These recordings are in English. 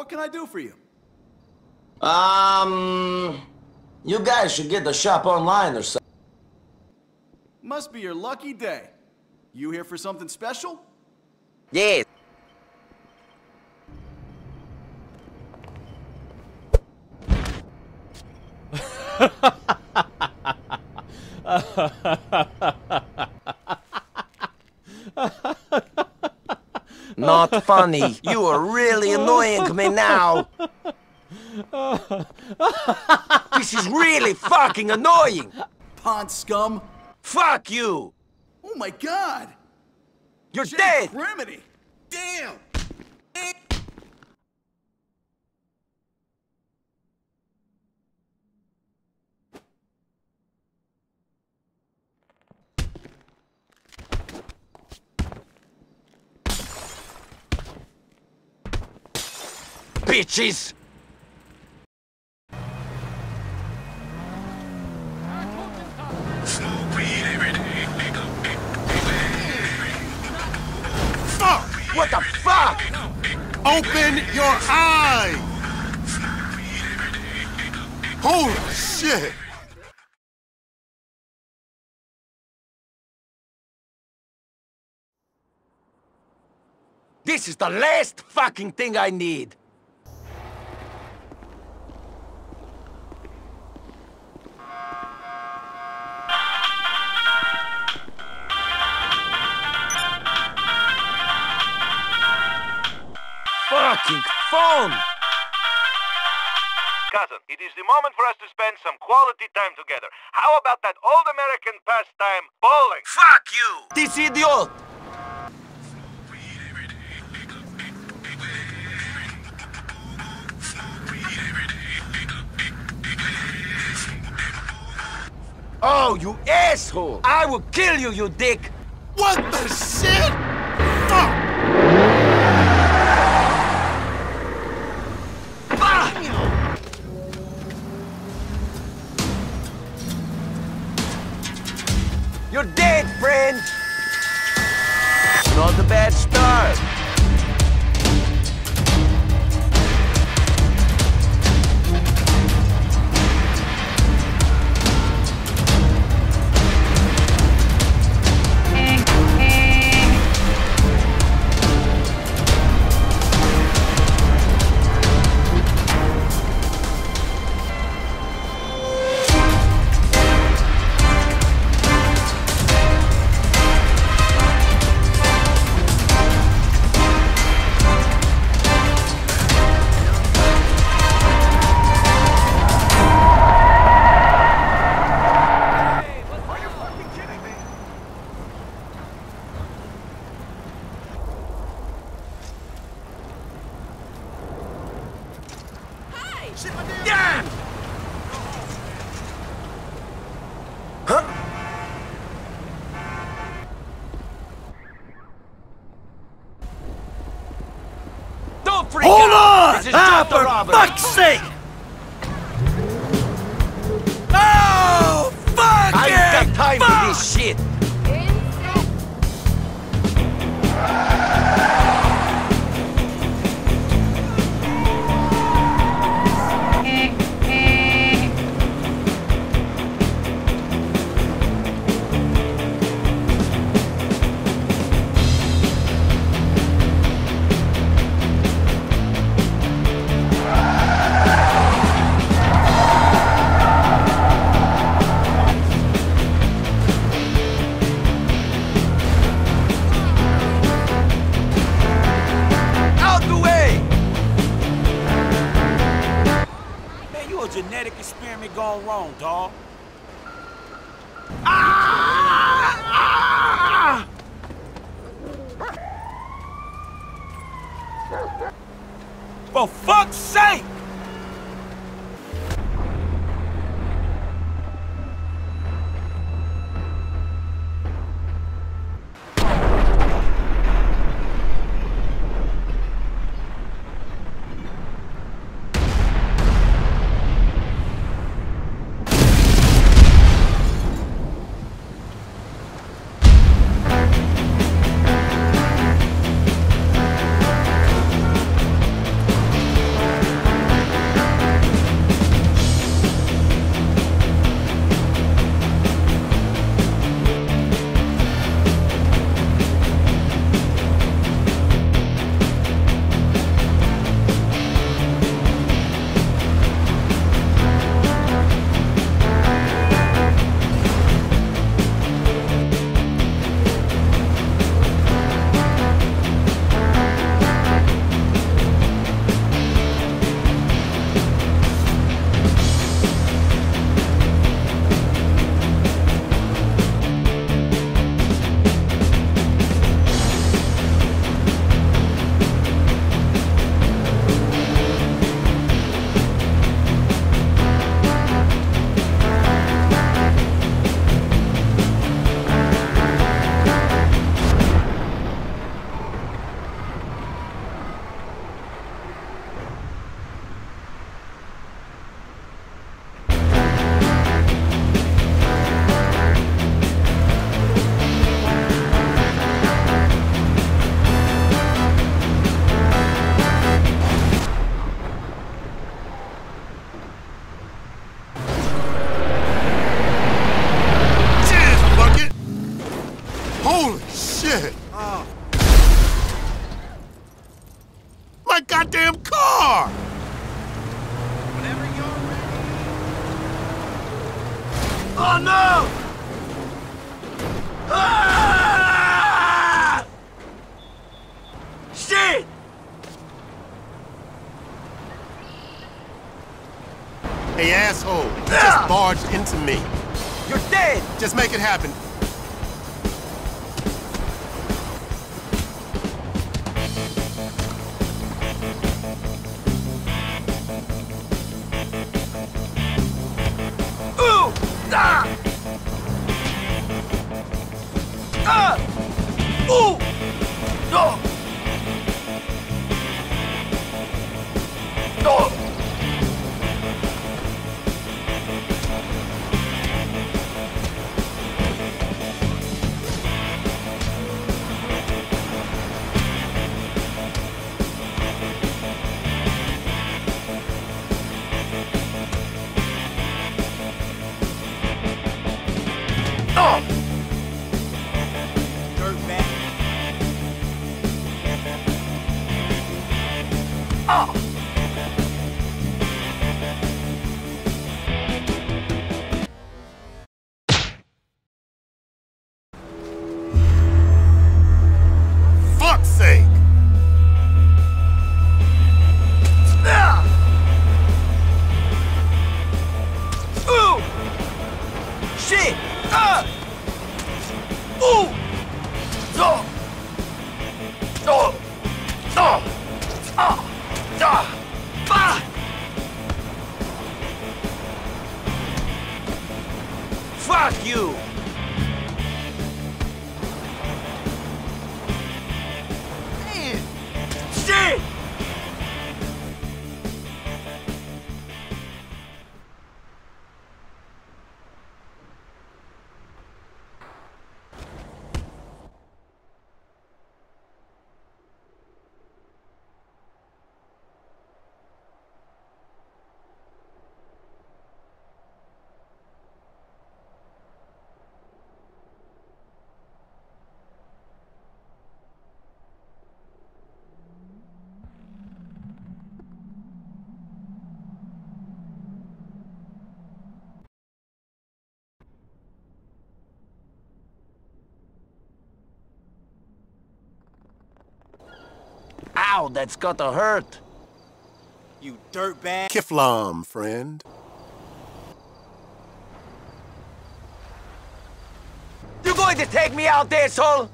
What can I do for you? You guys should get the shop online or something. Must be your lucky day. You here for something special? Yes. Not funny. You are really annoying me now. This is really fucking annoying. Pond scum. Fuck you. Oh my god. You're dead. Remedy. Damn. Bitches. What the fuck? Open your eyes! Holy shit! This is the last fucking thing I need! Phone! Cousin, it is the moment for us to spend some quality time together. How about that old American pastime, bowling? Fuck you! This idiot! Oh, you asshole! I will kill you, you dick! What the shit? Fuck! You're dead, friend! Not a bad start. Yeah! Huh? Don't freak Hold out! On! This is just a robbery! For fuck's sake! Oh, fuck! I ain't got time for this shit! Genetic experiment gone wrong, dawg. Ah! Ah! For fuck's sake! Shit. Oh. My goddamn car! Whenever you're ready. Oh no! Ah! Shit! Hey asshole, you just barged into me. You're dead! Just make it happen. Ow, that's gotta hurt. You dirtbag. Kiflam, friend. You going to take me out, asshole?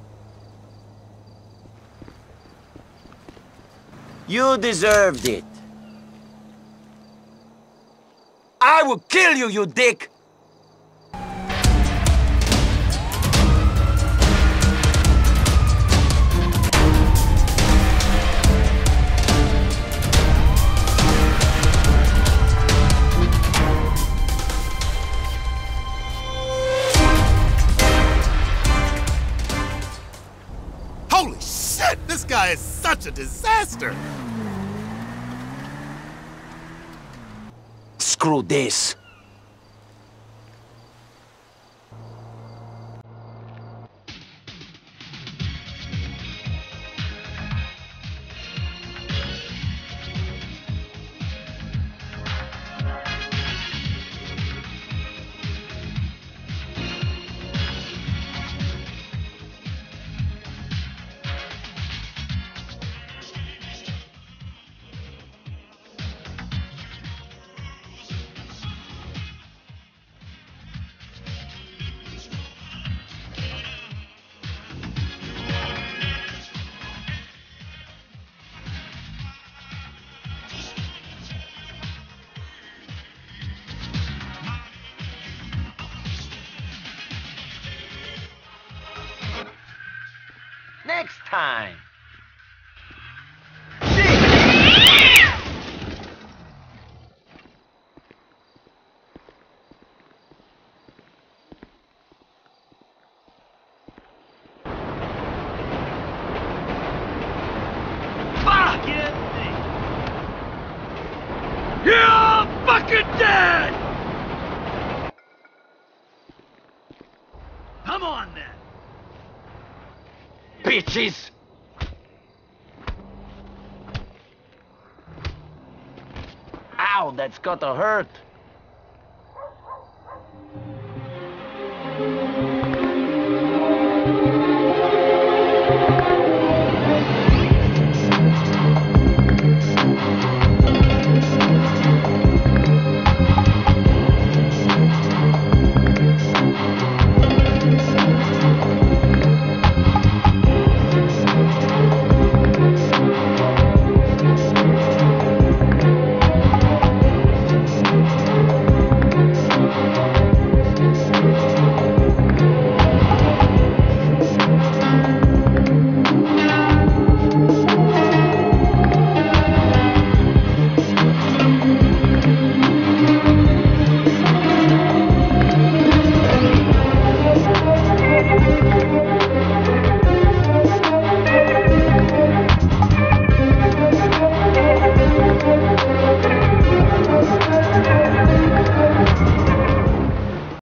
You deserved it. I will kill you, you dick! It's such a disaster! Screw this. Next time. bitches! Ow, that's gotta hurt!